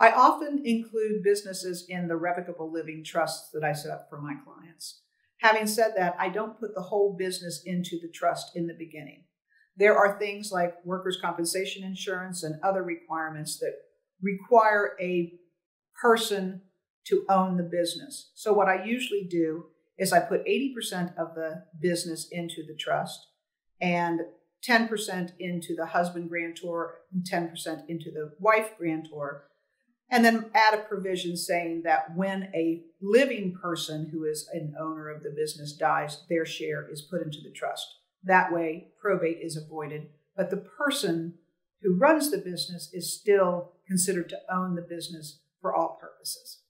I often include businesses in the revocable living trusts that I set up for my clients. Having said that, I don't put the whole business into the trust in the beginning. There are things like workers' compensation insurance and other requirements that require a person to own the business. So what I usually do is I put 80% of the business into the trust and 10% into the husband grantor and 10% into the wife grantor, and then add a provision saying that when a living person who is an owner of the business dies, their share is put into the trust. That way, probate is avoided, but the person who runs the business is still considered to own the business for all purposes.